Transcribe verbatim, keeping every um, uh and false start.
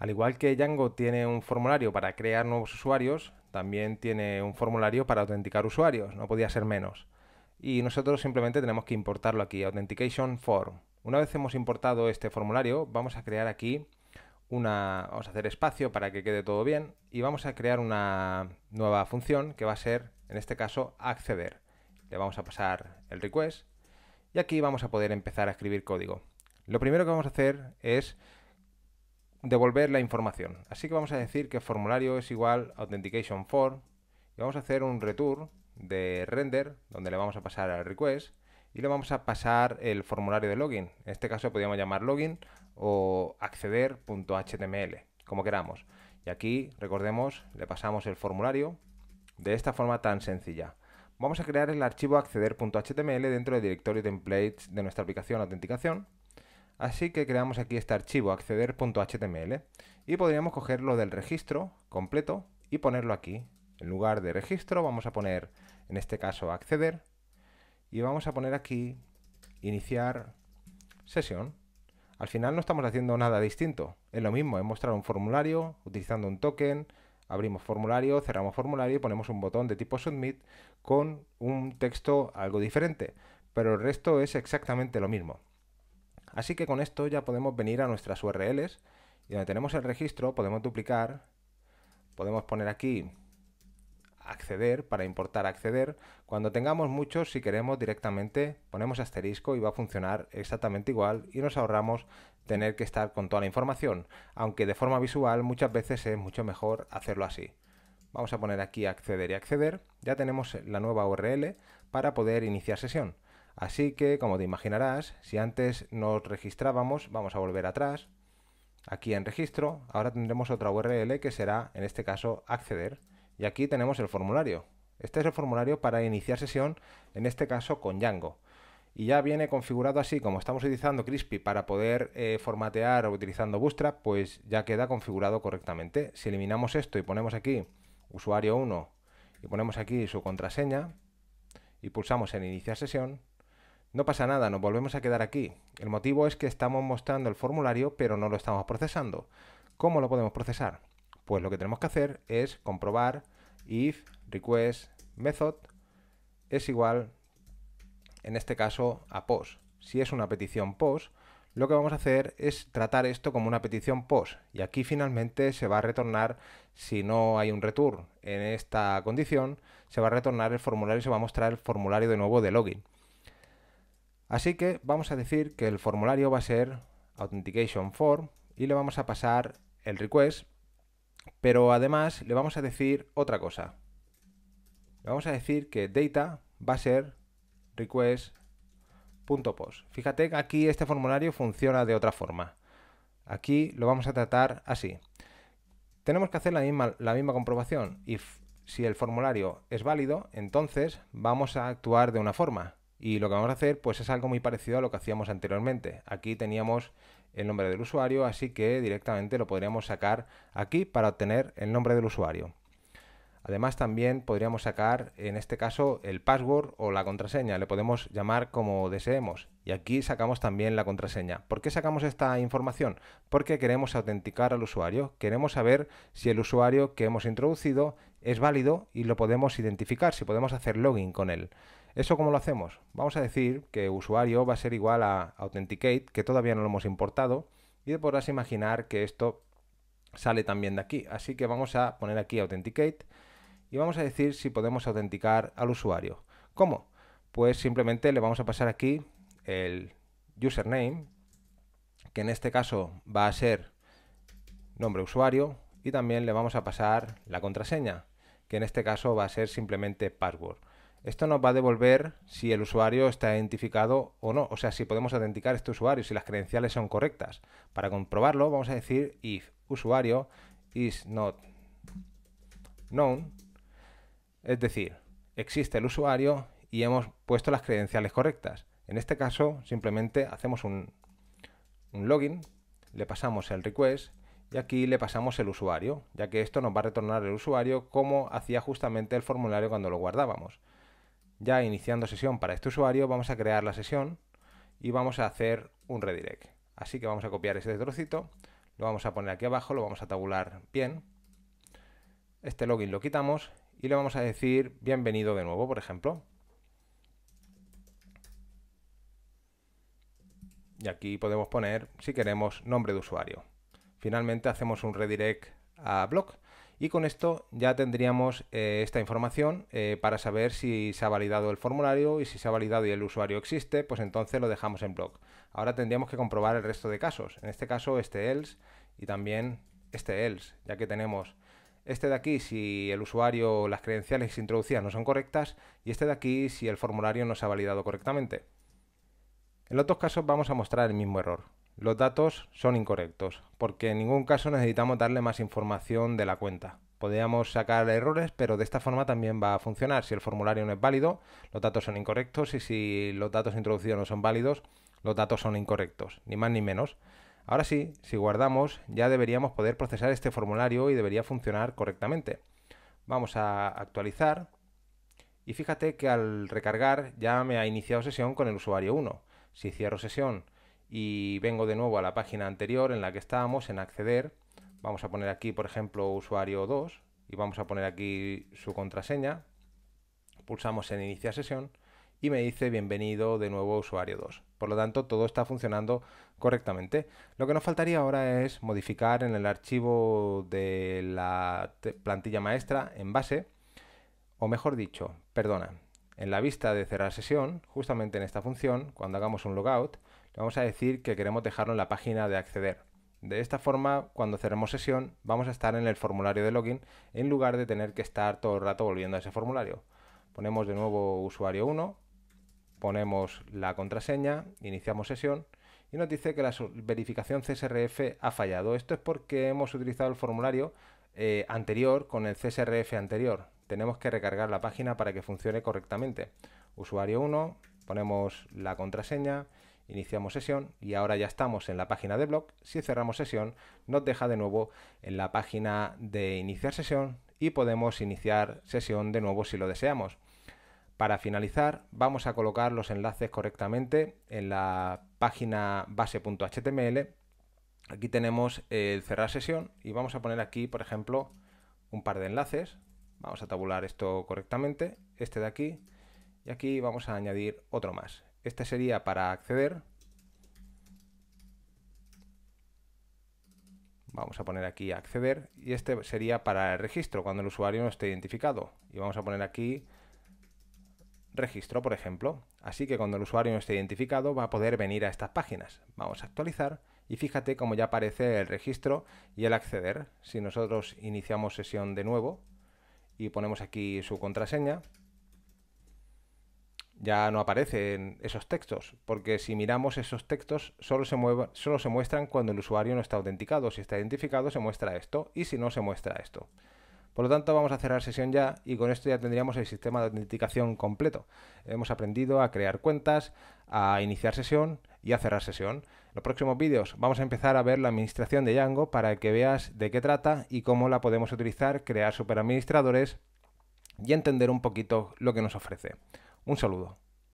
Al igual que Django tiene un formulario para crear nuevos usuarios, también tiene un formulario para autenticar usuarios, no podía ser menos. Y nosotros simplemente tenemos que importarlo aquí, AuthenticationForm. Una vez hemos importado este formulario, vamos a crear aquí una... Vamos a hacer espacio para que quede todo bien y vamos a crear una nueva función que va a ser, en este caso, acceder. Le vamos a pasar el request y aquí vamos a poder empezar a escribir código. Lo primero que vamos a hacer es devolver la información. Así que vamos a decir que formulario es igual AuthenticationForm y vamos a hacer un return de render, donde le vamos a pasar al request y le vamos a pasar el formulario de login. En este caso podríamos llamar login o acceder punto H T M L, como queramos. Y aquí, recordemos, le pasamos el formulario de esta forma tan sencilla. Vamos a crear el archivo acceder punto H T M L dentro del directorio templates de nuestra aplicación autenticación. Así que creamos aquí este archivo acceder punto H T M L y podríamos cogerlo del registro completo y ponerlo aquí. En lugar de registro vamos a poner, en este caso, acceder y vamos a poner aquí iniciar sesión. Al final no estamos haciendo nada distinto, es lo mismo, es mostrar un formulario utilizando un token, abrimos formulario, cerramos formulario y ponemos un botón de tipo submit con un texto algo diferente, pero el resto es exactamente lo mismo. Así que con esto ya podemos venir a nuestras U R Ls y donde tenemos el registro podemos duplicar, podemos poner aquí acceder, para importar acceder. Cuando tengamos muchos, si queremos directamente ponemos asterisco y va a funcionar exactamente igual y nos ahorramos tener que estar con toda la información, aunque de forma visual muchas veces es mucho mejor hacerlo así. Vamos a poner aquí acceder y acceder. Ya tenemos la nueva U R L para poder iniciar sesión. Así que, como te imaginarás, si antes nos registrábamos, vamos a volver atrás aquí en registro, ahora tendremos otra U R L que será, en este caso, acceder. Y aquí tenemos el formulario. Este es el formulario para iniciar sesión, en este caso con Django. Y ya viene configurado así, como estamos utilizando Crispy para poder eh, formatear o utilizando Bootstrap, pues ya queda configurado correctamente. Si eliminamos esto y ponemos aquí usuario uno y ponemos aquí su contraseña y pulsamos en iniciar sesión, no pasa nada, nos volvemos a quedar aquí. El motivo es que estamos mostrando el formulario pero no lo estamos procesando. ¿Cómo lo podemos procesar? Pues lo que tenemos que hacer es comprobar if request method es igual, en este caso, a post. Si es una petición post, lo que vamos a hacer es tratar esto como una petición post. Y aquí finalmente se va a retornar, si no hay un return en esta condición, se va a retornar el formulario y se va a mostrar el formulario de nuevo de login. Así que vamos a decir que el formulario va a ser AuthenticationForm y le vamos a pasar el request. Pero además le vamos a decir otra cosa. Le vamos a decir que data va a ser request punto post. Fíjate que aquí este formulario funciona de otra forma. Aquí lo vamos a tratar así. Tenemos que hacer la misma, la misma comprobación. If, si el formulario es válido, entonces vamos a actuar de una forma. Y lo que vamos a hacer pues es algo muy parecido a lo que hacíamos anteriormente. Aquí teníamos el nombre del usuario, así que directamente lo podríamos sacar aquí para obtener el nombre del usuario. Además también podríamos sacar, en este caso, el password o la contraseña. Le podemos llamar como deseemos. Y aquí sacamos también la contraseña. ¿Por qué sacamos esta información? Porque queremos autenticar al usuario. Queremos saber si el usuario que hemos introducido es válido y lo podemos identificar, si podemos hacer login con él. ¿Eso cómo lo hacemos? Vamos a decir que usuario va a ser igual a authenticate, que todavía no lo hemos importado, y podrás imaginar que esto sale también de aquí. Así que vamos a poner aquí authenticate y vamos a decir si podemos autenticar al usuario. ¿Cómo? Pues simplemente le vamos a pasar aquí el username, que en este caso va a ser nombre usuario, y también le vamos a pasar la contraseña, que en este caso va a ser simplemente password. Esto nos va a devolver si el usuario está identificado o no, o sea, si podemos autenticar a este usuario, si las credenciales son correctas. Para comprobarlo vamos a decir if usuario is not known, es decir, existe el usuario y hemos puesto las credenciales correctas. En este caso simplemente hacemos un, un login, le pasamos el request y aquí le pasamos el usuario, ya que esto nos va a retornar el usuario como hacía justamente el formulario cuando lo guardábamos. Ya iniciando sesión para este usuario, vamos a crear la sesión y vamos a hacer un redirect. Así que vamos a copiar este trocito, Lo vamos a poner aquí abajo, lo vamos a tabular bien. Este login lo quitamos y le vamos a decir bienvenido de nuevo, por ejemplo. Y aquí podemos poner, si queremos, nombre de usuario. Finalmente hacemos un redirect a blog y con esto ya tendríamos eh, esta información eh, para saber si se ha validado el formulario, y si se ha validado y el usuario existe, pues entonces lo dejamos en blog. Ahora tendríamos que comprobar el resto de casos, en este caso este else y también este else, ya que tenemos este de aquí si el usuario, las credenciales introducidas no son correctas, y este de aquí si el formulario no se ha validado correctamente. En los dos casos vamos a mostrar el mismo error. Los datos son incorrectos, porque en ningún caso necesitamos darle más información de la cuenta. Podríamos sacar errores, pero de esta forma también va a funcionar. Si el formulario no es válido, los datos son incorrectos, y si los datos introducidos no son válidos, los datos son incorrectos, ni más ni menos. Ahora sí, si guardamos, ya deberíamos poder procesar este formulario y debería funcionar correctamente. Vamos a actualizar y fíjate que al recargar ya me ha iniciado sesión con el usuario uno. Si cierro sesión y vengo de nuevo a la página anterior en la que estábamos, en acceder, vamos a poner aquí, por ejemplo, usuario dos y vamos a poner aquí su contraseña. Pulsamos en iniciar sesión y me dice bienvenido de nuevo usuario dos. Por lo tanto, todo está funcionando correctamente. Lo que nos faltaría ahora es modificar en el archivo de la plantilla maestra en base, o mejor dicho, perdona, en la vista de cerrar sesión, justamente en esta función, cuando hagamos un logout, le vamos a decir que queremos dejarlo en la página de acceder. De esta forma, cuando cerremos sesión, vamos a estar en el formulario de login en lugar de tener que estar todo el rato volviendo a ese formulario. Ponemos de nuevo usuario uno, ponemos la contraseña, iniciamos sesión y nos dice que la verificación C S R F ha fallado. Esto es porque hemos utilizado el formulario eh, anterior con el C S R F anterior. Tenemos que recargar la página para que funcione correctamente. Usuario uno, ponemos la contraseña, iniciamos sesión y ahora ya estamos en la página de blog. Si cerramos sesión, nos deja de nuevo en la página de iniciar sesión y podemos iniciar sesión de nuevo si lo deseamos. Para finalizar, vamos a colocar los enlaces correctamente en la página base punto H T M L. Aquí tenemos el cerrar sesión y vamos a poner aquí, por ejemplo, un par de enlaces. Vamos a tabular esto correctamente, este de aquí, y aquí vamos a añadir otro más. Este sería para acceder. Vamos a poner aquí acceder, y este sería para el registro, cuando el usuario no esté identificado. Y vamos a poner aquí registro, por ejemplo. Así que cuando el usuario no esté identificado va a poder venir a estas páginas. Vamos a actualizar y fíjate cómo ya aparece el registro y el acceder. Si nosotros iniciamos sesión de nuevo y ponemos aquí su contraseña, ya no aparecen esos textos, porque si miramos esos textos solo se, mueva, solo se muestran cuando el usuario no está autenticado. Si está identificado se muestra esto, y si no se muestra esto. Por lo tanto, vamos a cerrar sesión ya y con esto ya tendríamos el sistema de autenticación completo. Hemos aprendido a crear cuentas, a iniciar sesión y a cerrar sesión. En los próximos vídeos vamos a empezar a ver la administración de Django para que veas de qué trata y cómo la podemos utilizar, crear superadministradores y entender un poquito lo que nos ofrece. Un saludo.